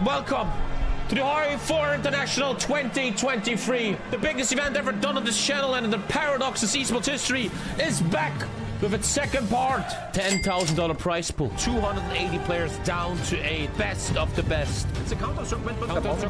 and welcome to the HOI4 International 2023. The biggest event ever done on this channel and in the Paradox of esports history is back with its second part. $10,000 prize pool. 280 players down to 8. Best of the best. It's a counter-circuit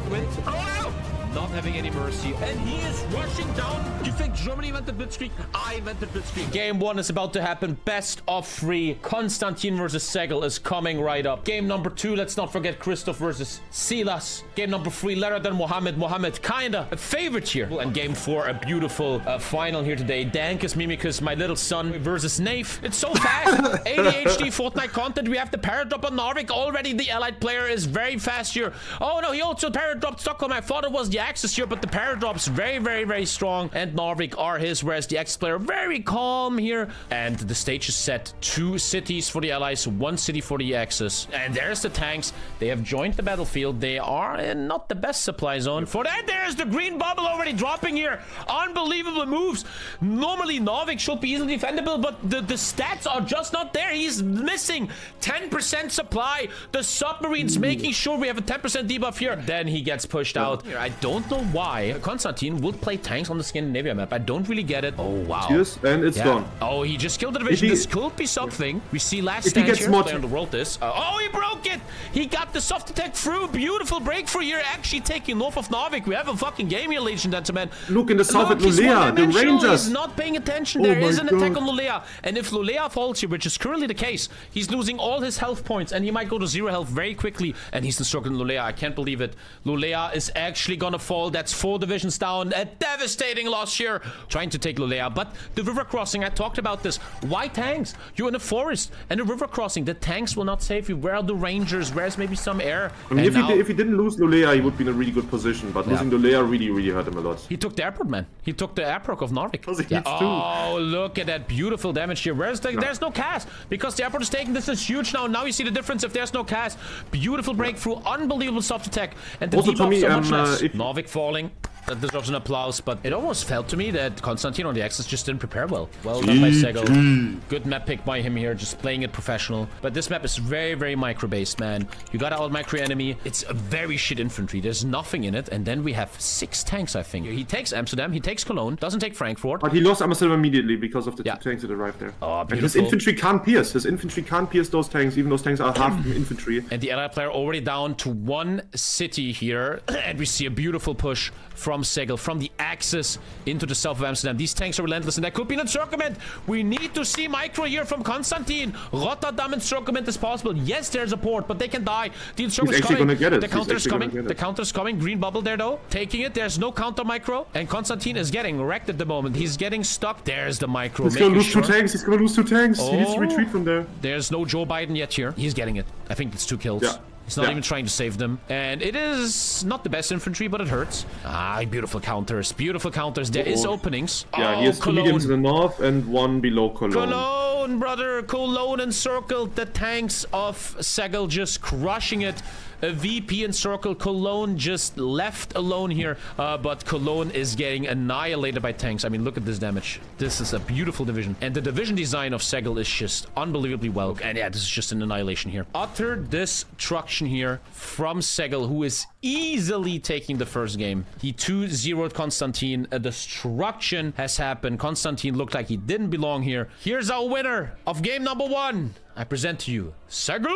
win. Oh, not having any mercy. And he is rushing down. Do you think Germany went to blitzkrieg? I went to blitzkrieg. Game 1 is about to happen. Best of 3. Konstantin versus Segel is coming right up. Game number 2. Let's not forget Christoph versus Silas. Game number 3. Leonard and Mohammed. Mohammed kinda a favorite here. And game 4. A beautiful final here today. Dankus Mimicus, my little son, versus Naif. It's so fast. ADHD Fortnite content. We have the paradrop on Narvik already. The allied player is very fast here. Oh no, he also paradropped Stockholm. I thought it was the Axis here, but the paradrop's very strong, and Narvik are his, whereas the Axis player very calm here. And the stage is set. 2 cities for the allies, 1 city for the Axis. And there's the tanks. They have joined the battlefield. They are in not the best supply zone for that. There's the green bubble already dropping here. Unbelievable moves. Normally Narvik should be easily defendable, but the stats are just not there. He's missing 10% supply. The submarine's making sure we have a 10% debuff here. Then he gets pushed out. I don't know why Konstantin would play tanks on the Scandinavia map. I don't really get it. Oh, wow. Cheers, and it's gone. Oh, he just killed the division. This could be something. We see last stand here. Player in the world is. Oh, he broke it. He got the soft attack through. Beautiful breakthrough here. Actually taking north of Narvik. We have a fucking game here, ladies and gentlemen. Look in the south at Lulea. The Rangers. He's not paying attention. There is an attack on Lulea. And if Lulea falls here, which is currently the case, he's losing all his health points. And he might go to 0 health very quickly. And he's encircling Lulea. I can't believe it. Lulea is actually gonna fall. That's 4 divisions down. A devastating loss here. Trying to take Lulea, but the river crossing, I talked about this. Why tanks? You're in a forest and a river crossing. The tanks will not save you. Where are the Rangers? Where's maybe some air? I mean, if he didn't lose Lulea, he would be in a really good position, but losing Lulea really hurt him a lot. He took the airport, man. He took the airport of Narvik. Oh, look at that beautiful damage here. Where's the, there's no cast because the airport is taking this. Is huge now. Now you see the difference if there's no cast. Beautiful breakthrough, unbelievable soft attack, and the also debuff so much less. Narvik falling. That deserves an applause, but it almost felt to me that Konstantin on the Axis just didn't prepare well. Well done by Segel. Good map pick by him here, just playing it professional. But this map is very micro-based, man. You gotta out-micro enemy. It's a very shit infantry. There's nothing in it. And then we have 6 tanks, I think. He takes Amsterdam, he takes Cologne, doesn't take Frankfurt. But he lost Amsterdam immediately because of the 2 tanks that arrived there. Oh, beautiful. And his infantry can't pierce. His infantry can't pierce those tanks, even those tanks are half infantry. And the allied player already down to 1 city here. And we see a beautiful push from Segel, from the Axis into the south of Amsterdam. These tanks are relentless, and that could be an encirclement. We need to see micro here from Konstantin. Rotterdam encirclement is possible. Yes, there's a port, but they can die. The encirclement's coming. The counter's coming. The counter's coming. Green bubble there, though. Taking it. There's no counter micro, and Konstantin is getting wrecked at the moment. He's getting stuck. There's the micro. He's gonna lose 2 tanks. He's gonna lose 2 tanks. Oh. He needs to retreat from there. There's no Joe Biden yet here. He's getting it. I think it's 2 kills. Yeah. He's not even trying to save them. And it is not the best infantry, but it hurts. Ah, beautiful counters. Beautiful counters. There is openings. Yeah, he has 2 mediums in the north and 1 below Cologne. Cologne, brother. Cologne encircled. The tanks of Segel just crushing it. A VP encircled. Cologne just left alone here. But Cologne is getting annihilated by tanks. I mean, look at this damage. This is a beautiful division. And the division design of Segel is just unbelievably well. And yeah, this is just an annihilation here. Utter destruction here from Segel, who is easily taking the first game. He 2-0'd Konstantin. A destruction has happened. Konstantin looked like he didn't belong here. Here's our winner of game number 1. I present to you, Segel.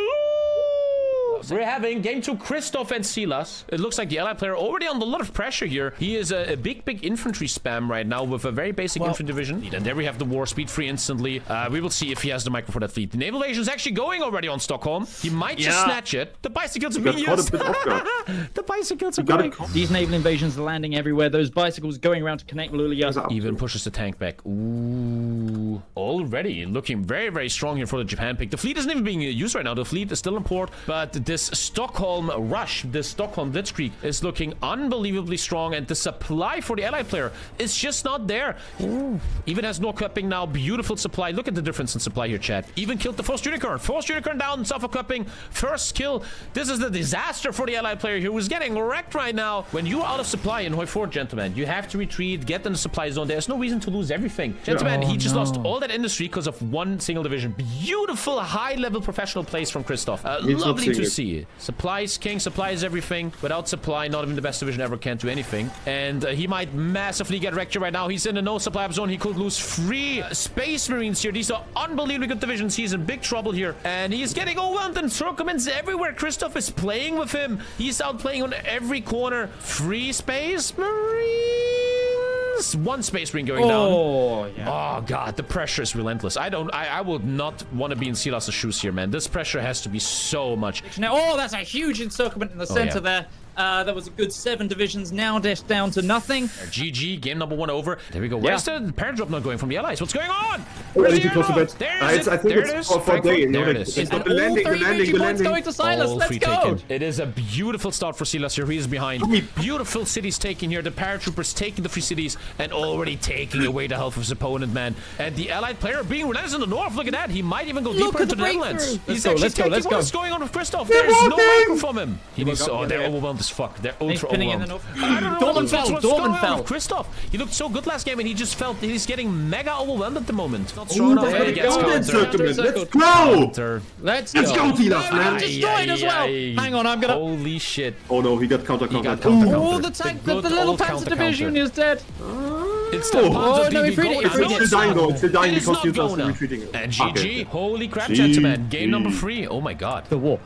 We're having game 2, Christoph and Silas. It looks like the allied player already under a lot of pressure here. He is a big infantry spam right now with a very basic infantry division. And there we have the war speed free instantly. We will see if he has the micro for that fleet. The naval agent is actually going already on Stockholm. He might just snatch it. The bicycles are being used. The bicycles are going. These naval invasions are landing everywhere. Those bicycles going around to connect Lulea. Even pushes the tank back. Ooh. Already looking very strong here for the Japan pick. The fleet isn't even being used right now. The fleet is still in port, but this Stockholm rush, this Stockholm blitzkrieg is looking unbelievably strong, and the supply for the allied player is just not there. Ooh. Even has no cupping now. Beautiful supply. Look at the difference in supply here, chat. Even killed the first unicorn. First unicorn down, suffer cupping. First kill. This is the disaster for the allied player here, who's getting wrecked right now. When you're out of supply in HOI4, gentlemen, you have to retreat, get in the supply zone. There's no reason to lose everything. Gentlemen, he just lost all that industry because of 1 single division. Beautiful high-level professional plays from Christoph. Lovely to see. see. Supply is king. Supply is everything. Without supply, not even the best division ever can do anything. And he might massively get wrecked here right now. He's in the no supply up zone. He could lose 3 Space Marines here. These are unbelievably good divisions. He's in big trouble here. And he's getting overwhelmed and encirclements everywhere. Christoph is playing with him. He's out playing on every corner. 3 Space Marines. 1 Space Marine going down. Yeah. Oh, God. The pressure is relentless. I would not want to be in Silas' shoes here, man. This pressure has to be so much. Now, oh, that's a huge encirclement in the center there. That was a good 7 divisions, now dashed down to nothing. GG, game number 1 over. There we go. Where's the parent drop not going from the allies? What's going on? Where's the close to there it is. I think there it's all for day. There it is. And all three VG points going to Silas. Let's go. Taken. It is a beautiful start for Silas here. He is behind. Beautiful cities taken here. The paratroopers taking the free cities and already taking away the health of his opponent, man. And the allied player being relentless in the north. Look at that. He might even go deeper into the Netherlands. He's actually taking what's going on with Christoph. There is no way from him. He was, oh, they're overwhelmed. Fuck, they're ultra overwhelmed. Dortmund fell. Dortmund fell. Christoph, he looked so good last game, and he just felt he's getting mega overwhelmed at the moment. Not strong enough. Let's go, Silas, man. Destroyed as well. Hang on, I'm gonna. Holy shit! Oh no, he got counter. Oh, the tank, the little Panzer division is dead. It's the dying because you lost the retreating. And GG, holy crap, gentlemen. Game number 3. Oh my god. The war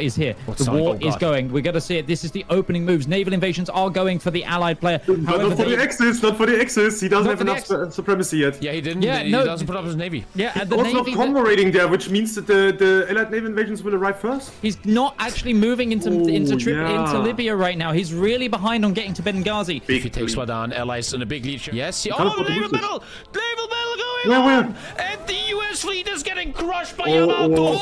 is here. The war is going. We're gonna see it. This is the opening moves. Naval invasions are going for the allied player. However, not for the Axis, not for the Axis. He doesn't have enough supremacy yet. Yeah, he didn't. Yeah, he doesn't put up his navy. Yeah, and the Navy is combo raiding there, which means that the allied naval invasions will arrive first. He's not actually moving into Libya right now. He's really behind on getting to Benghazi. If he takes Wadan, allies in a big lead. Yes, he... Oh, naval battle! Naval battle going on! And the US fleet is getting crushed by Yamato!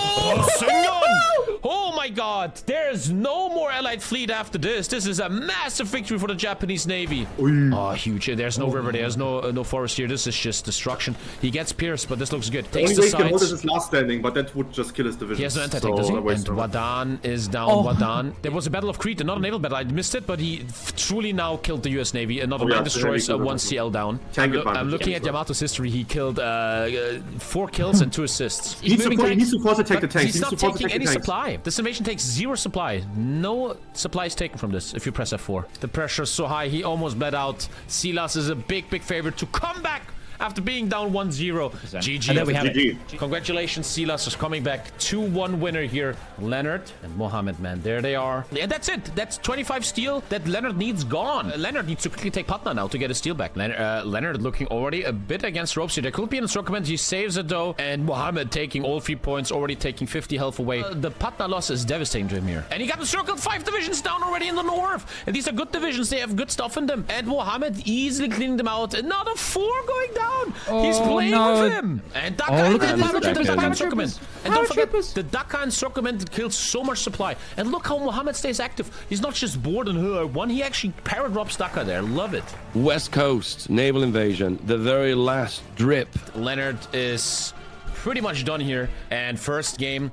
Oh my god! There's no more allied fleet after this. This is a massive victory for the Japanese Navy. Oh, huge. There's no river. There's no forest here. This is just destruction. He gets pierced, but this looks good. Takes the sides. This is last standing, but that would just kill his division. He has no anti-tank, does he? And Wadan is down. Oh. Wadan. There was a battle of Crete, and not a naval battle. I missed it, but he truly now killed the US Navy. Another man destroys one CL down. I'm looking at Yamato's history. He killed 4 kills and 2 assists. He's supposed to take the tanks. He's not taking any supply. This invasion takes 0 supply. No supply is taken from this if you press F4. The pressure is so high. He almost bled out. Silas is a big, big favorite to come back after being down 1-0. GG. And there we have it. Congratulations, Silas is coming back. 2-1 winner here. Leonard and Mohammed, man. There they are. Yeah, that's it. That's 25 steel that Leonard needs gone. Leonard needs to quickly take Patna now to get his steel back. Leonard looking already a bit against ropes here. There could be an encirclement. He saves it, though. And Mohammed taking all 3 points, already taking 50 health away. The Patna loss is devastating to him here. And he got encircled. 5 divisions down already in the north. And these are good divisions. They have good stuff in them. And Mohammed easily cleaning them out. Another 4 going down. He's playing with him. And Dakar, look at the encirclement. And don't forget, the Dakar encirclement kills so much supply. And look how Mohammed stays active. He's not just bored and one. He actually paradrops Dakar there. Love it. West Coast naval invasion. The very last drip. Leonard is pretty much done here. And first game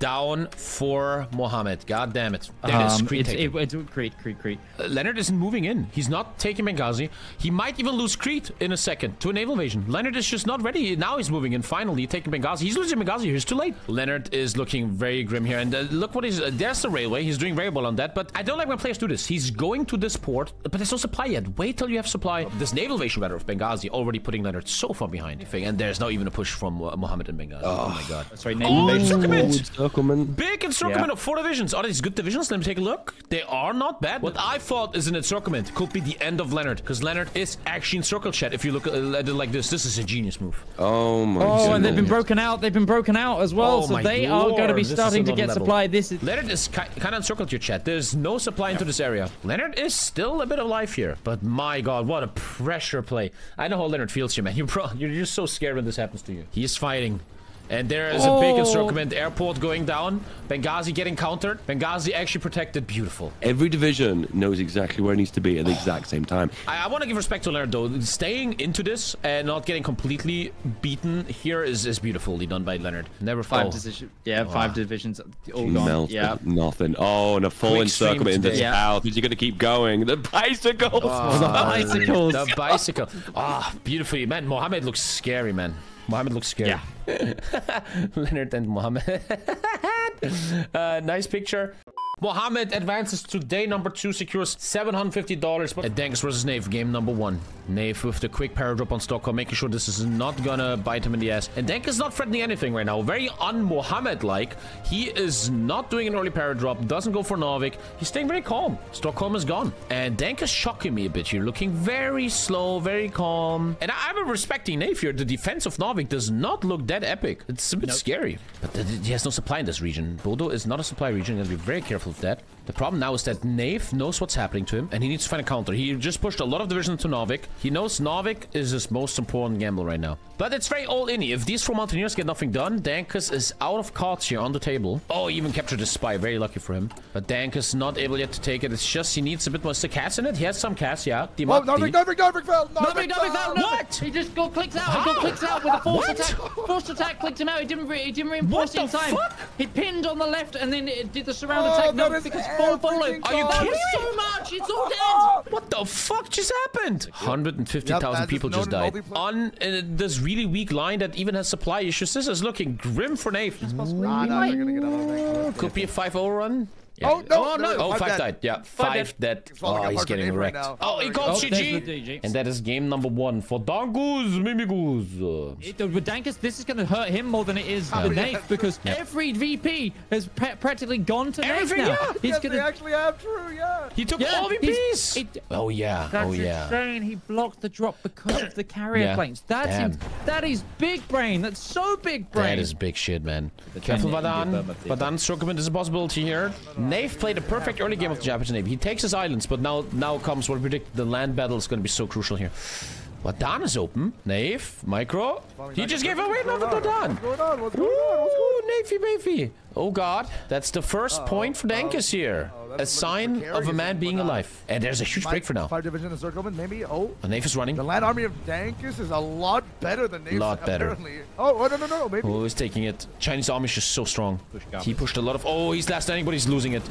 down for Mohammed. God damn it. Crete. Leonard isn't moving in. He's not taking Benghazi. He might even lose Crete in a second to a naval invasion. Leonard is just not ready. Now he's moving in. Finally taking Benghazi. He's losing Benghazi here. He's too late. Leonard is looking very grim here. And look what he's... there's the railway. He's doing very well on that. But I don't like when players do this. He's going to this port, but there's no supply yet. Wait till you have supply. This naval invasion matter of Benghazi already putting Leonard so far behind. And there's not even a push from Mohammed and Benghazi. Oh my god. That's right. Naval invasion. Big encirclement of 4 divisions. Are these good divisions? Let me take a look. They are not bad. What I thought is an encirclement could be the end of Leonard, because Leonard is actually in circle chat. If you look at it like this, this is a genius move. Oh my god. Oh, and they've been broken out. They've been broken out as well. So they are going to be starting to get supply. This is... Leonard is kind of encircled here, chat. There's no supply into this area. Leonard is still a bit of life here, but my god, what a pressure play. I know how Leonard feels here, man. You're just so scared when this happens to you. He's fighting. And there is a big encirclement. Airport going down. Benghazi getting countered. Benghazi actually protected. Beautiful. Every division knows exactly where it needs to be at the exact same time. I want to give respect to Leonard, though. Staying into this and not getting completely beaten here is beautifully done by Leonard. Never five decisions. Yeah, 5 divisions. All gone. Yeah. Nothing. Oh, and a full encirclement in the south. You're going to keep going. The bicycles. Oh, the bicycles. The bicycle. Ah, beautifully. Man, Mohammed looks scary, man. Mohammed looks scary. Yeah. Leonard and Mohammed. Nice picture. Mohammed advances to day number 2, secures $750. At Dankus versus Naif, game number 1. Naif with the quick power drop on Stockholm, making sure this is not gonna bite him in the ass. And Dankus is not threatening anything right now. Very un-Mohammed-like. He is not doing an early power drop, doesn't go for Narvik. He's staying very calm. Stockholm is gone. And Dankus shocking me a bit here, looking very slow, very calm. And I'm respecting Naif here. The defense of Narvik does not look that epic. It's a bit scary. But he has no supply in this region. Bodo is not a supply region. You have to be very careful with that. The problem now is that Naif knows what's happening to him, and he needs to find a counter. He just pushed a lot of division to Narvik. He knows Narvik is his most important gamble right now. But it's very all-inny. If these 4 Mountaineers get nothing done, Dankus is out of cards here on the table. Oh, he even captured his spy. Very lucky for him. But Dankus not able yet to take it. It's just he needs a bit more. Is the Cass in it? He has some Cass, yeah. Oh, Narvik fell! Narvik fell! What? He just clicks out. He clicks out with a forced attack. Forced attack clicked him out. He didn't reinforce it in time. What the fuck? He pinned on the left and then it did the surround attack. No, because follow. Are you kidding me? So much. It's all dead. What the fuck just happened? 150,000 people just died. On this really weak line that even has supply issues. This is looking grim for Naif. Could be a 5-0 run. Yeah. Oh, no, oh, 5 died. Yeah, 5 dead. Oh, he's getting wrecked. Right oh, he called GG. And that is game number 1 for Dankus Mimicus. Dankus, this is going to hurt him more than it is the Naif, because every VP has practically gone to Naif now. Yeah. He's yes, they actually have true, yeah. He took all VPs. Oh, yeah. That's insane. He blocked the drop because of the carrier planes. That is big brain. That's so big brain. That is big shit, man. Careful, Badan. Badan's Shurkament is a possibility here. Naif played a perfect early game of the Japanese Navy. He takes his islands, but now comes what we predict the land battle is going to be so crucial here. Badan is open. Naif, micro. He just gave away another Badan. What's going on? Naify, Naify. Oh, God. That's the first point for Dankus here. A sign of a man being alive. And there's a huge break for now. 5 division encirclement, maybe. Oh. Naif is running. The land army of Dankus is a lot better than Naif's. A lot better. Oh, no. Maybe. Oh, he's taking it. Chinese army is just so strong. He pushed a lot of... Oh, he's last standing, but he's losing it.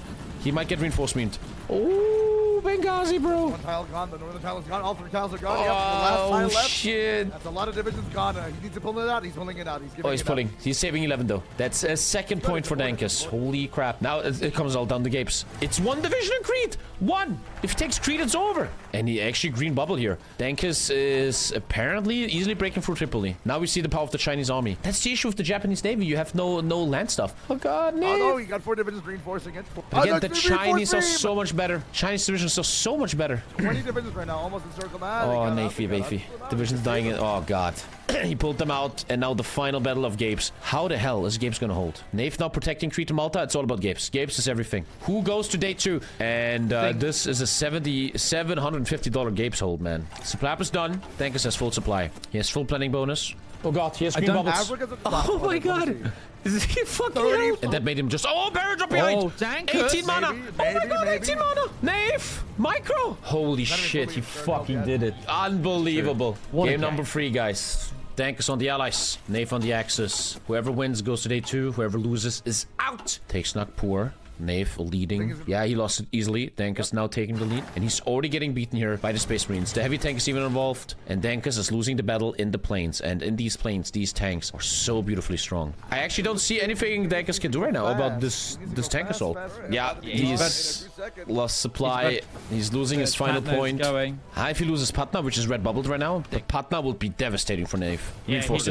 He might get reinforcement. Oh. Benghazi, bro. One tile gone. The northern tile is gone. All 3 tiles are gone. Oh, yep, the last tile left. Shit. That's a lot of divisions gone. He needs to pull it out. He's pulling it out. He's giving it out. He's saving 11, though. That's a second point for Dankus. Holy crap. Now it comes all down the gapes. It's 1 division in Crete. 1. If he takes Crete, it's over. And he actually green bubble here. Dankus is apparently easily breaking through Tripoli. Now we see the power of the Chinese army. That's the issue with the Japanese Navy. You have no land stuff. Oh, God, no. Oh, no. He got 4 divisions reinforcing it. Again, the Chinese are so much better. Chinese divisions are so much better. 20 divisions right now, almost in circle. Oh, Naify, Naify. Division's dying. Oh, God. He pulled them out, and now the final battle of Gapes. How the hell is Gapes gonna hold? Naif now protecting Crete and Malta. It's all about Gapes. Gapes is everything. Who goes to day 2? And this is a $750 Gapes hold, man. Supply up is done. Dankus has full supply. He has full planning bonus. Oh, God, he has green bubbles. Oh, my God. Is he fucking out? And that made him just... Oh, barrel drop behind. Oh, Dankus. 18 mana. Maybe, oh, my God, maybe. 18 mana. Naif. Micro. Holy shit, he fucking did it. Unbelievable. Game number 3, guys. Dankus on the allies, Naif on the Axis. Whoever wins goes to day 2, whoever loses is out. Takes Nagpur, Naif leading. Yeah, he lost it easily. Dankus now taking the lead. And he's already getting beaten here by the Space Marines. The heavy tank is even involved. And Dankus is losing the battle in the plains. And in these plains, these tanks are so beautifully strong. I actually don't see anything Dankus can do right now about this tank assault. Yeah, he's lost supply. He's losing his final point. If he loses Patna, which is red bubbled right now, but Patna will be devastating for Naif. Reinforces.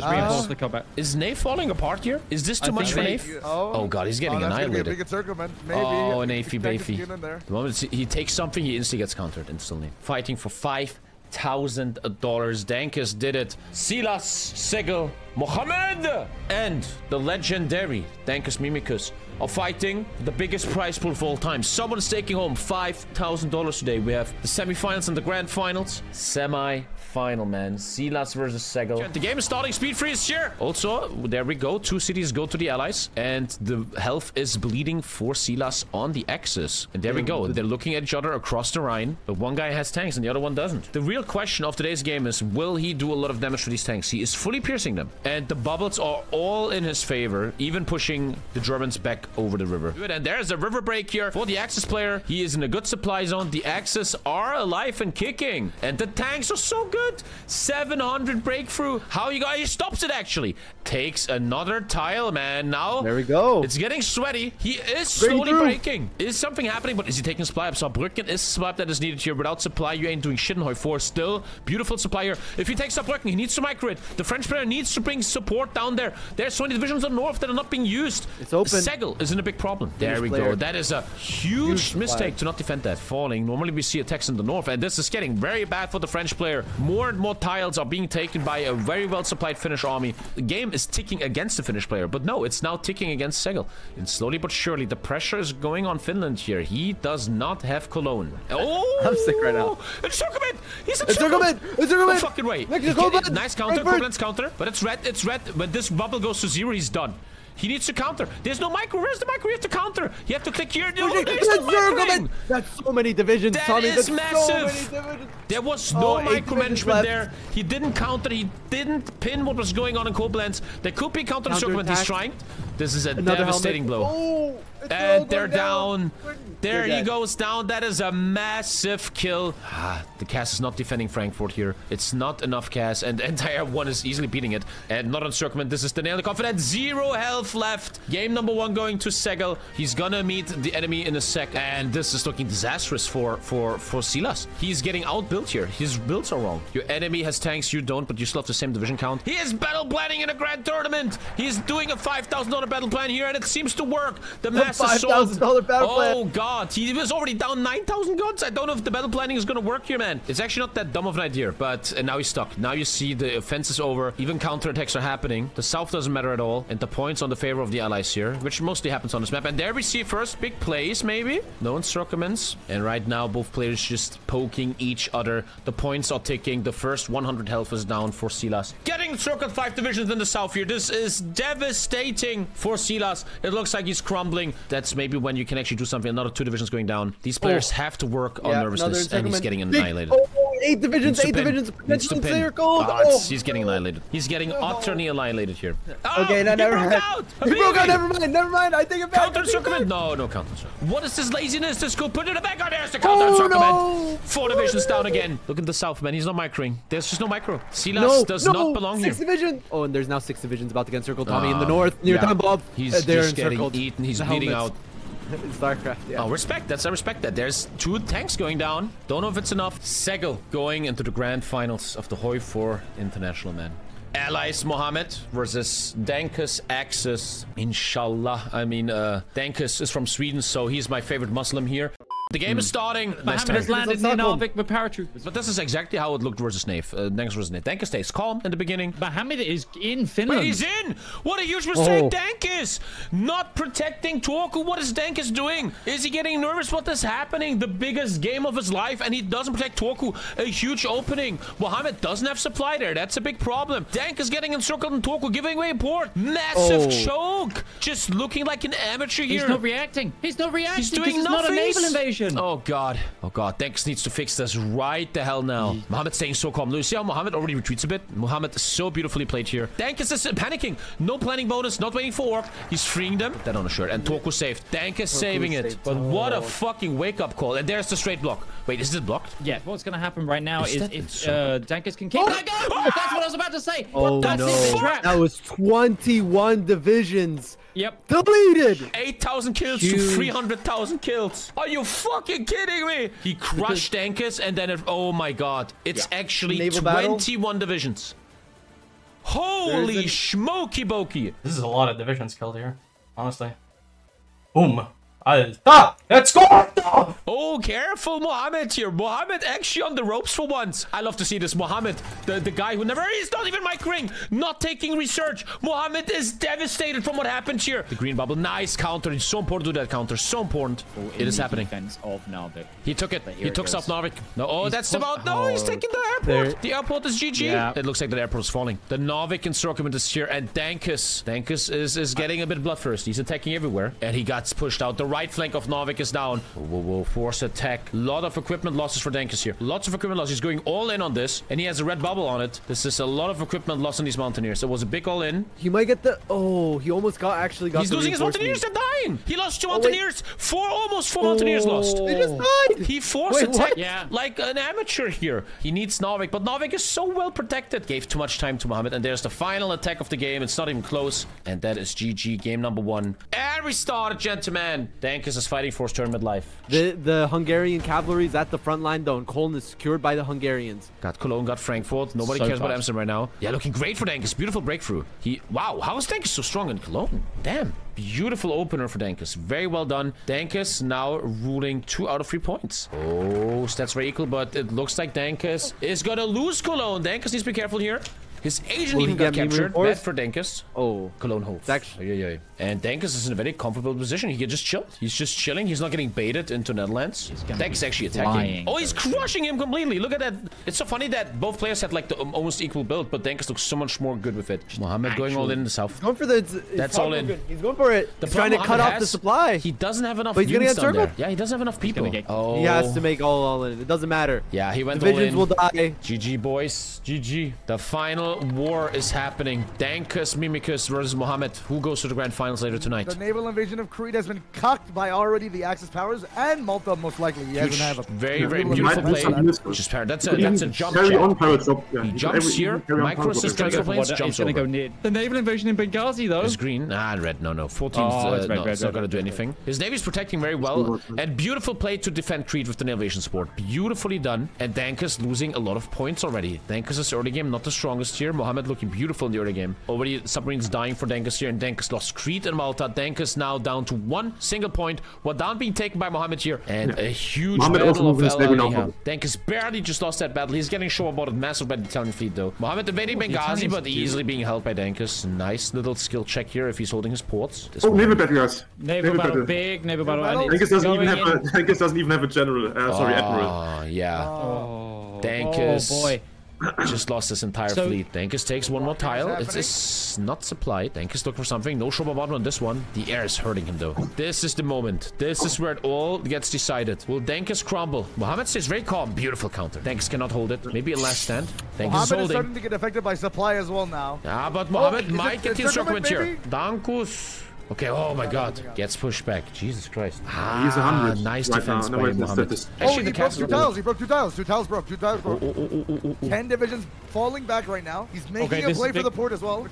Is Naif falling apart here? Is this too much for Naif? Oh, God, he's getting annihilated. Maybe. Oh, an Naify, Naify. The moment he takes something, he instantly gets countered. Instantly. Fighting for $5,000. Dankus did it. Silas, Segel, Mohammed, and the legendary Dankus Mimicus are fighting the biggest prize pool of all time. Someone is taking home $5,000 today. We have the semifinals and the grand finals. Semi-final, man. Silas versus Segel. The game is starting. Speed freeze here. Also, there we go. 2 cities go to the allies. And the health is bleeding for Silas on the Axis. And there we go. They're looking at each other across the Rhine. But one guy has tanks and the other one doesn't. The real question of today's game is, will he do a lot of damage to these tanks? He is fully piercing them. And the bubbles are all in his favor, even pushing the Germans back back over the river. Good, and there's a river break here for the Axis player. He is in a good supply zone. The Axis are alive and kicking, and the tanks are so good. 700 breakthrough. How you guys? He stops it actually. Takes another tile, man. Now there we go. It's getting sweaty. He is slowly breaking. Is something happening? But is he taking supply up? Saarbrücken is supply up that is needed here. Without supply, you ain't doing shit in HOI4 still. Beautiful supply here. If he takes Saarbrücken, he needs to micro it. The French player needs to bring support down there. There's so many divisions on north that are not being used. It's open. Segel isn't a big problem. There we go. That is a huge mistake to not defend that. Falling. Normally we see attacks in the north, and this is getting very bad for the French player. More and more tiles are being taken by a very well supplied Finnish army. The game is ticking against the Finnish player, but no, it's now ticking against Segel. And slowly but surely, the pressure is going on Finland here. He does not have Cologne. Oh! I'm sick right now. It's Turkoman! He's a Turkoman! It's Turkoman! Fucking way. Nice counter, Koblenz counter, but it's red, it's red. When this bubble goes to zero, he's done. He needs to counter. There's no micro. Where's the micro? You have to counter. You have to click here. No, there's no micro. That's so many divisions, Tommy. That is massive. So many divisions. There was no micromanagement there. He didn't counter. He didn't pin what was going on in Koblenz. There could be counter to Sturkman. He's trying. This is a devastating blow. Oh, and they're down. There he goes down. That is a massive kill. The Cass is not defending Frankfurt here. It's not enough Cass. And the entire one is easily beating it. And not on Sturkman. This is the nail in the coffin. At zero health left. Game number one going to Segel. He's gonna meet the enemy in a sec, and this is looking disastrous for Silas. He's getting outbuilt here. His builds are wrong. Your enemy has tanks, you don't, but you still have the same division count. He is battle planning in a grand tournament. He's doing a $5,000 battle plan here, and it seems to work. The mass assault. Oh god, he was already down 9,000 guns. I don't know if the battle planning is gonna work here, man. It's actually not that dumb of an idea, but and now he's stuck. Now you see the offense is over. Even counterattacks are happening. The south doesn't matter at all, and the points on the favor of the allies here, which mostly happens on this map. And there we see first big plays, maybe. No encirclements. And right now, both players just poking each other. The points are ticking. The first 100 health is down for Silas. Getting circled 5 divisions in the south here. This is devastating for Silas. It looks like he's crumbling. That's maybe when you can actually do something. Another 2 divisions going down. These players have to work on nervousness, and he's getting annihilated. Oh, 8 divisions, 8 divisions. Potential circle. He's getting annihilated. He's getting utterly annihilated here. Oh, okay, that never happened. He broke out, never mind, I take it back. Counter circumvent, no counter circumvent. What is this laziness? This could put it in the back. Oh, there's the counter circumvent. No. 4 divisions down again. Look at the south, man, he's not microing. There's just no micro. Silas does not belong here. 6 division. Oh, and there's now 6 divisions about to get encircled. Tommy in the north, near Bob. He's just getting eaten, he's bleeding out. Starcraft, yeah. Oh, respect. I respect that. There's 2 tanks going down. Don't know if it's enough. Segel going into the grand finals of the HOI4 International, man. Allies Mohammed versus Dankus Axis. Inshallah. I mean, Dankus is from Sweden, so he's my favorite Muslim here. The game is starting. Mohammed has landed in Narvik with parachute. But this is exactly how it looked versus Naif. Dankus versus Naif. Dankus stays calm in the beginning. Mohammed is in Finland. But he's in! What a huge mistake, Dankus! Not protecting Turku. What is Dankus doing? Is he getting nervous? What is happening? The biggest game of his life, and he doesn't protect Turku. A huge opening. Mohammed doesn't have supply there. That's a big problem. Dankus getting encircled in Turku, giving away a port. Massive choke! Just looking like an amateur here. He's not reacting. He's not reacting. He's doing nothing. It's not a naval invasion. Oh god. Oh god. Dankus needs to fix this right the hell now. Mohammed's staying so calm. You see how Mohammed already retreats a bit? Mohammed is so beautifully played here. Dankus is panicking. No planning bonus. Not waiting for orc. He's freeing them. That on a shirt. And Turku saved. Dankus saving it. But what a fucking wake-up call. And there's the straight block. Wait, is it blocked? Yeah. What's gonna happen right now is if Dankus can keep that going. That's what I was about to say. Oh no. That was 21 divisions. Yep. Deleted! 8,000 kills to 300,000 kills. Are you fucking kidding me? He crushed Dankus and then oh my god. It's actually naval 21 divisions. Holy schmokey bokey. This is a lot of divisions killed here, honestly. Boom. Let's go! Oh, careful Mohammed here. Mohammed actually on the ropes for once. I love to see this. Mohammed, the guy who never is not even microing, not taking research. Mohammed is devastated from what happened here. The green bubble, nice counter. It's so important to do that counter. So important. Oh, it is happening. Of Narvik. He took it. He took South Narvik. No, oh, that's about. No, he's taking the airport. The airport is GG. Yeah. It looks like the airport is falling. The Narvik encirclement is here, and Dankus. Dankus is getting a bit bloodthirsty. He's attacking everywhere, and he got pushed out. The right flank of Narvik is down. Whoa, force attack. Lot of equipment losses for Dankus here. Lots of equipment losses. He's going all in on this, and he has a red bubble on it. This is a lot of equipment loss on these mountaineers. It was a big all in. He might get the. Oh, he almost got. He's losing his mountaineers to die. insane. He lost two mountaineers. Almost four mountaineers lost. They just died. He forced attacked like an amateur here. He needs Naivik, but Naivik is so well protected. Gave too much time to Mohammed, and there's the final attack of the game. It's not even close, and that is GG. Game number 1. And we started, gentlemen. Dankus is fighting for his tournament life. The Hungarian cavalry is at the front line, though, and Köln is secured by the Hungarians. Got Cologne, got Frankfurt. Nobody cares about Amsterdam right now. Yeah, looking great for Dankus. Beautiful breakthrough. Wow, how is Dankus so strong in Cologne? Damn. Beautiful opener for Dankus. Very well done. Dankus now ruling 2 out of 3 points. Oh, stats very equal, but it looks like Dankus is gonna lose Cologne. Dankus needs to be careful here. His agent even got captured. Bad for Dankus. Oh, Cologne holds. Actually, and Dankus is in a very comfortable position. He can just chill. He's just chilling. He's not getting baited into Netherlands. Dankus actually attacking. Oh, he's crushing him completely. Look at that. It's so funny that both players had like the almost equal build, but Dankus looks so much more good with it. Mohammed going all in the south. He's going for the. That's all in. He's going for it. He's trying to cut off the supply. He doesn't have enough. But he's gonna get circled. Yeah, he doesn't have enough people. Oh, he has to make all in. It doesn't matter. Yeah, he went all in. Divisions will die. GG boys. GG. The final war is happening. Dankus Mimicus versus Mohammed. Who goes to the grand finals later tonight? The naval invasion of Crete has been cocked by already the Axis powers, and Malta most likely. He doesn't have a very beautiful play. That's a jump. He jumps here. Microsys transfer planes, jumps over. The naval invasion in Benghazi though. It's green. Red. No. 14. It's not gonna do anything. His navy is protecting very well, and beautiful play to defend Crete with the naval invasion support. Beautifully done. And Dankus losing a lot of points already. Dankus' early game not the strongest here. Mohammed looking beautiful in the early game. Already submarines dying for Dankus here, and Dankus lost Crete and Malta. Dankus now down to 1 single point. Well, down being taken by Mohammed here, and a huge battle of El. Dankus barely just lost that battle. He's getting short about it, massive by the Italian fleet though. Mohammed evading Benghazi, but easily being held by Dankus. Nice little skill check here if he's holding his ports. Naval battle, guys. Naval battle, big naval battle. Dankus doesn't even have a general. Sorry, admiral. Dankus. Oh boy. Just lost his entire fleet. Dankus takes one more tile. It's not supplied. Dankus look for something. No Shoba bottom on this one. The air is hurting him though. This is the moment. This is where it all gets decided. Will Dankus crumble? Mohammed stays very calm. Beautiful counter. Dankus cannot hold it. Maybe a last stand. Dankus is holding. Is starting to get affected by supply as well now. Ah, but Mohammed might get his circumvent here. Dankus. Okay, oh my god. Gets pushed back. Jesus Christ. He's 100. Nice defense by Mohammed. Actually, he broke 2 tiles. He broke 2 tiles. 2 tiles broke. 2 tiles broke. 10 divisions falling back right now. He's making a play for the port as well.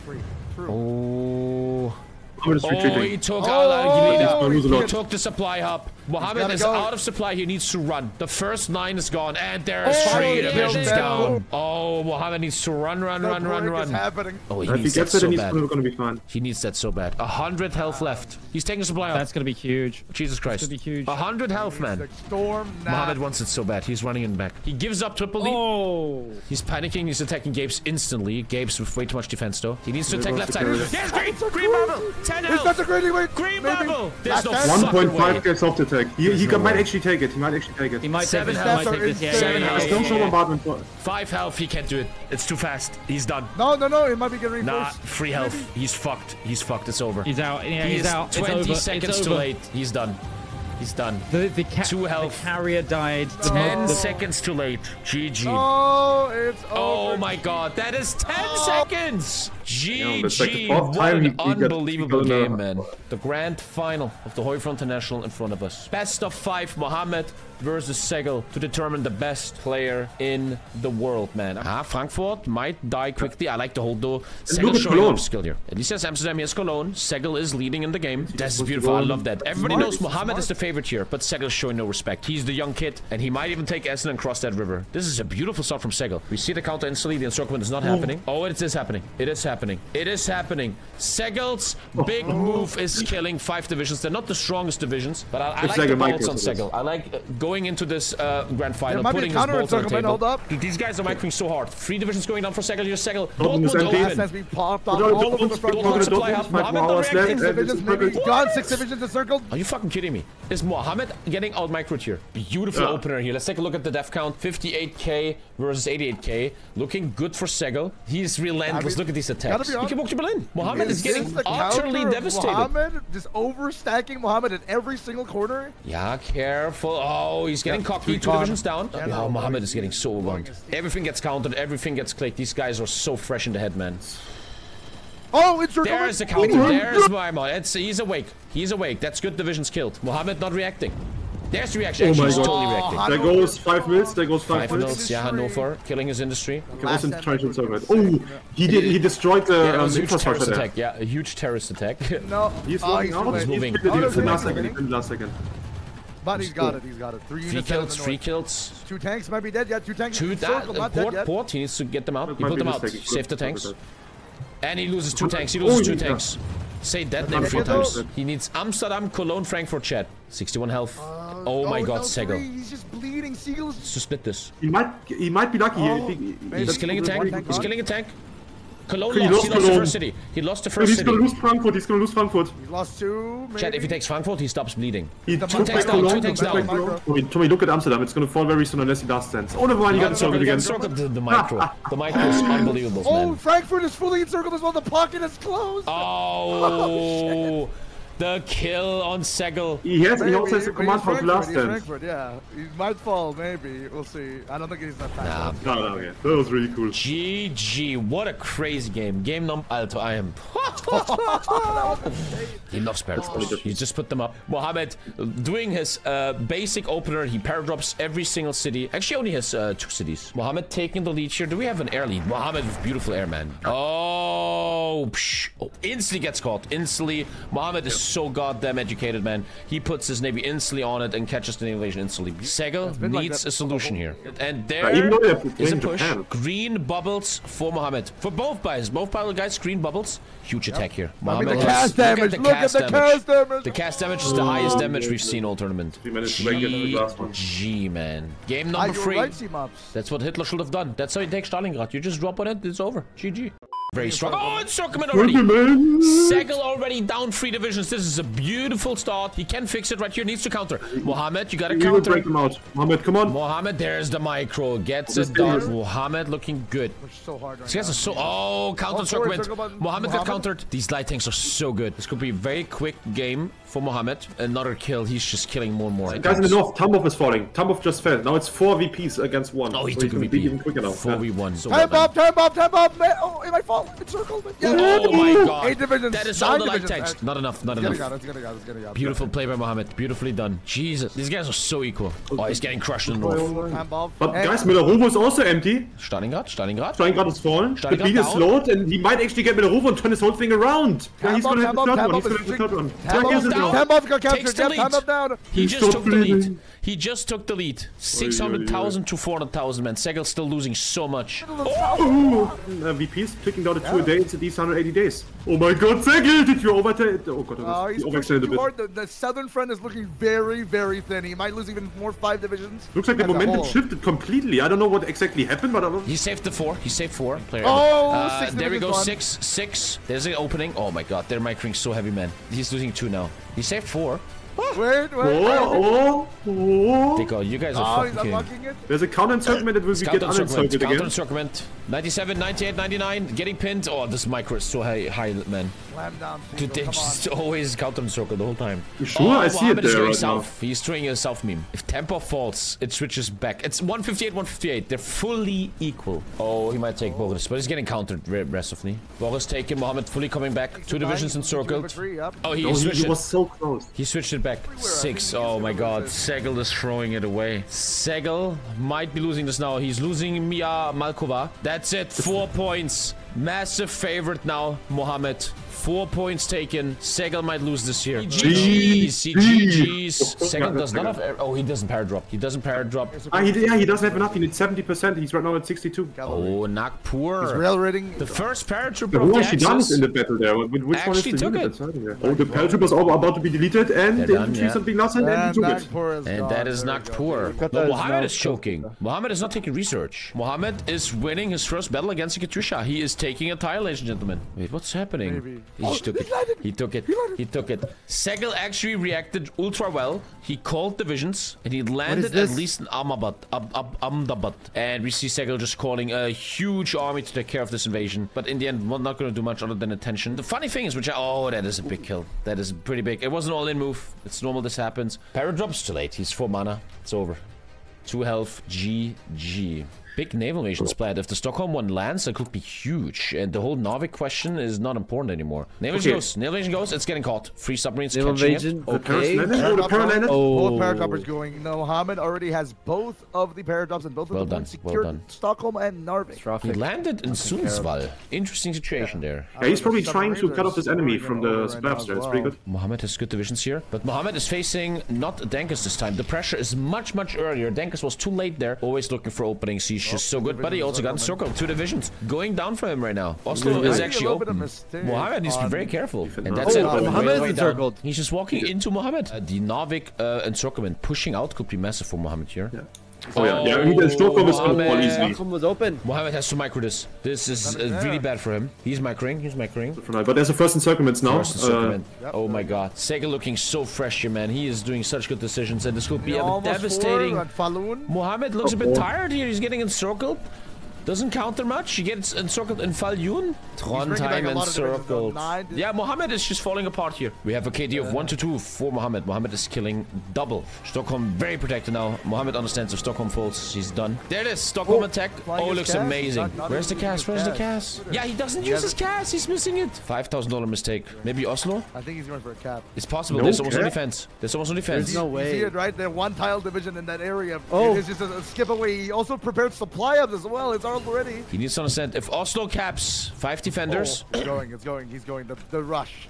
He took the supply hub. Mohammed is out of supply. He needs to run. The first line is gone, and there's 3 divisions down. Oh, Mohammed needs to run. Oh, he needs that so bad. He needs that so bad. 100 health left. He's taking supply hub. That's gonna be huge. Jesus Christ. 100 health, man. Mohammed wants it so bad. He's running in back. He gives up triple D. Oh. He's panicking. He's attacking Gapes instantly. Gapes with way too much defense though. He needs to attack left side. Yes, green bubble. 10 health. That's a green bubble. There's no fucking way. 1.5 gets off the attack. He might actually take it. He might actually take it. He might 7 health. 7 health. 5 health. He can't do it. It's too fast. He's done. No. He might be getting reinforced. Nah, free health. He's fucked. He's fucked. It's over. He's out. Yeah, he's out. 20 seconds too late. He's done. He's done. The carrier died. 10 seconds too late. GG. Oh, it's over. Oh my god. That is 10 seconds. GG. What an unbelievable game, man. The grand final of the HOI4 International in front of us. Best of 5 Mohammed versus Segel to determine the best player in the world, man. Frankfurt might die quickly. I like the hold though. Segel showing up skill here. At least he has Amsterdam, he has Cologne. Segel is leading in the game. That's beautiful. I love that. Everybody knows Mohammed is the favorite here, but Segel's showing no respect. He's the young kid, and he might even take Essen and cross that river. This is a beautiful start from Segel. We see the counter instantly. The encirclement is not happening. Oh, it is happening. It is happening. It is happening. Segel's big move is killing 5 divisions. They're not the strongest divisions, but I like the bolts on Segel. I like going into this grand final, putting his bolts on the table. Hold up. Dude, these guys are microing so hard. 3 divisions going down for Segel. Here's Segel. Dortmund supply hub. Mohammed not reacting. Gone. 6 divisions encircled. Are you fucking kidding me? Is Mohammed getting out microed here? Beautiful opener here. Let's take a look at the death count. 58k versus 88k. Looking good for Segel. He's relentless. Look at these attacks. He can walk to Berlin. Mohammed is getting utterly devastated. Mohammed just overstacking Mohammed at every single corner. Yeah, careful. Oh, he's getting cocky. 2 divisions down. No, Mohammed is getting so overwhelmed. Everything gets countered. Everything gets clicked. These guys are so fresh in the head, man. Oh, it's your there is a counter. There's my mod. He's awake. He's awake. That's good. Division's killed. Mohammed not reacting. There's the reaction. Actually, oh my God. Totally reacting. There goes 5 minutes. There goes 5 minutes. Yeah, Hannover killing his industry. Okay, last it. Oh, he did. He destroyed the infrastructure attack. Yeah, a huge terrorist attack. No, he's moving out. He's moving. Last second. But he's got it. He's got it. Three kills. Two tanks might be dead. Yeah, two tanks. Port. He needs to get them out. He put them out. Save the tanks. And he loses two tanks. He loses two tanks. Say that name 3 times. He needs Amsterdam, Cologne, Frankfurt, Chad. 61 health. Oh my God, Segel. He's just bleeding. Segel's just to split this. He might be lucky. Oh, he's killing a tank. He's killing a tank. Cologne lost. He lost the first city. He lost the first city. He's gonna lose Frankfurt. He's gonna lose Frankfurt. He lost two. Maybe. Chad, if he takes Frankfurt, he stops bleeding. He took back Cologne. Tommy, look at Amsterdam. It's gonna fall very soon unless he does dance. Oh, never mind. He got circled again. The micro. The micro is unbelievable. Oh, Frankfurt is fully encircled as well. The pocket is closed. Oh. The kill on Segel. He also has a command from Blasten. Yeah, he might fall, maybe. We'll see. I don't think he's that fast. No, okay. That was really cool. GG. What a crazy game. Game number. Alto, I am. He loves paratrops. Oh. He just put them up. Mohammed doing his basic opener. He paradrops every single city. Actually, only has 2 cities. Mohammed taking the lead here. Do we have an air lead? Mohammed with beautiful airman. Oh, instantly gets caught. Instantly. Mohammed is so goddamn educated, man. He puts his navy instantly on it and catches the invasion instantly. Segel needs a solution here. And there is a push. Green bubbles for Mohammed. For both guys. Both guys, green bubbles. Huge attack here. Mohammed has... Look at the cast damage. The cast damage is the highest damage we've seen all tournament. GG, man. Game number 3. Right, that's what Hitler should have done. That's how you take Stalingrad. You just drop on it, it's over. GG. Very strong. Oh, it's Circumman already. Segel already down 3 divisions. This is a beautiful start. He can fix it right here. Needs to counter. Mohammed, you got to counter. Break him out. Mohammed, come on. Mohammed, there's the micro. Gets it done. Mohammed looking good. So hard right now. Oh, countered Circumman. Mohammed got countered. These light tanks are so good. This could be a very quick game for Mohammed. Another kill. He's just killing more and more. Guys, in the north, Tambov is falling. Tambov just fell. Now it's 4 VPs against 1. Oh, he took a VP. Even quicker now. 4v1. So time up, man. Oh, it might fall. Yeah. Oh my God. 8 divisions. That is all the light tanks. Not enough. Not enough. Beautiful play by Mohammed. Beautifully done. Jesus. These guys are so equal. Oh, he's getting crushed in the north. But guys, Milarovo is also empty. Stalingrad is fallen. The lead is slowed and he might actually get Milarovo and turn his whole thing around. He's going to have the third one. He just took the lead. 600,000 to 400,000, man. Segel's still losing so much. VP's clicking down to 2 a day. It's at least 180 days. Oh my God, Segel, did you overtake? Oh God, he's overextended a bit. The southern front is looking very, very thin. He might lose even more 5 divisions. Looks like the momentum shifted completely. I don't know what exactly happened, but he saved the 4. He saved 4. Player. Oh, there we go. 6. There's an opening. Oh my God, they're microing so heavy, man. He's losing 2 now. He saved 4. Wait. They go. You guys are fucking it. There's a counter encirclement that will be getting unencircled again. Counter encirclement. 97, 98, 99. Getting pinned. Oh, this micro is so high, man. Slam down. Dude, they just always counter encircle the whole time. You sure? I see it there right now. He's doing a south meme. If tempo falls, it switches back. It's 158, 158. They're fully equal. Oh, he might take Boris, but he's getting countered aggressively. Boris taking Mohammed fully coming back. 2 divisions encircled. Oh, he switched. He was so close. He switched it back. 6. Oh my God. Segel is throwing it away. Segel might be losing this now. He's losing Mia Malkova. That's it. 4 points. Massive favorite now, Mohammed. 4 points taken. Segel might lose this year. GG's. Segel does not have... Oh, he doesn't power drop. Yeah, he doesn't have enough. He needs 70%. He's right now at 62. Oh, Nagpur. He's railroading. The first paratrooper of the Axis. Who is in the battle there? Which one is the unit? Oh, the paratroopers are about to be deleted. And the infantry something last hand. And he took it. And that is Nagpur. But Mohammed is choking. Mohammed is not taking research. Mohammed is winning his first battle against the Katusha. He is taking a tile, ladies and gentlemen. Wait, what's happening? He took it. Segel actually reacted ultra well. He called divisions and he landed at least in Amdabat. And we see Segel just calling a huge army to take care of this invasion. But in the end, we're not going to do much other than attention. The funny thing is, oh, that is a big kill. That is pretty big. It was an all-in move. It's normal. This happens. Paradrops too late. He's 4 mana. It's over. 2 health. GG. Big naval nations plant. If the Stockholm one lands, it could be huge. And the whole Navig question is not important anymore. Naval nation goes. Naval nation goes. It's getting caught. Three submarines naval catching it. Okay. Both paratroopers going. Mohammed already has both of the paratroopers and both of them secured. Well done. Stockholm and Narvik. He landed in Sundsvall. Interesting situation there. Yeah, he's probably trying to cut off his enemy from the Slavs there. It's pretty good. Mohammed has good divisions here. But Mohammed is facing not Dankus this time. The pressure is much, much earlier. Dankus was too late there. Always looking for openings. He's just so good. But he also got encircled. Two divisions going down for him right now. Oslo is actually open. Mohammed needs to be very careful. And that's it. Mohammed is encircled. He's just walking into Mohammed. The Navig encirclement pushing out could be massive for Mohammed here. Yeah. Oh yeah, yeah. Stockholm is open. Mohammed has to micro this. This is really bad for him. He's microing, But there's a first encirclement now. First encirclement. Oh my god. Segel looking so fresh here, man. He is doing such good decisions and this could be a devastating... Mohammed looks a bit tired here. He's getting encircled. Doesn't counter much. He gets encircled in Falyun. Trondheim encircled. Yeah, Mohammed is just falling apart here. We have a KD of 1 to 2 for Mohammed. Mohammed is killing double. Stockholm very protected now. Mohammed understands if Stockholm falls, he's done. There it is. Stockholm attack. Oh, looks amazing. Where's the CAS? Where's the CAS? Yeah, he doesn't use his CAS. He's missing it. $5,000 mistake. Maybe Oslo? I think he's going for a cap. It's possible. There's almost no defense. There's no way. You see it, right? They're one tile division in that area. Oh. It's just a skip away. He also prepared supply ups as well. It's already. He needs to understand if Oslo caps 5 defenders. Oh, he's going, the rush.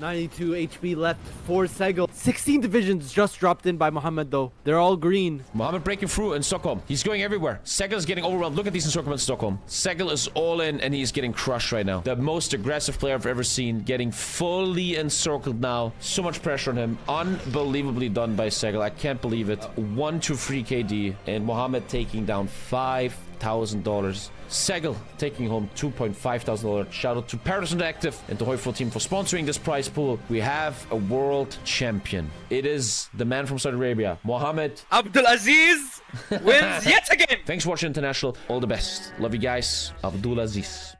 92 HP left for Segel. 16 divisions just dropped in by Mohammed though. They're all green. Mohammed breaking through in Stockholm. He's going everywhere. Segel is getting overwhelmed. Look at these encirclements in Stockholm. Segel is all in and he's getting crushed right now. The most aggressive player I've ever seen getting fully encircled now. So much pressure on him. Unbelievably done by Segel. I can't believe it. 1 to 3 KD and Mohammed taking down $5,000. Segel taking home $2,500. Shout out to Paradox Active and the HOI4 team for sponsoring this prize pool. We have a world champion. It is the man from Saudi Arabia, Mohammed Abdulaziz, wins yet again. Thanks for watching, International. All the best. Love you guys. Abdulaziz.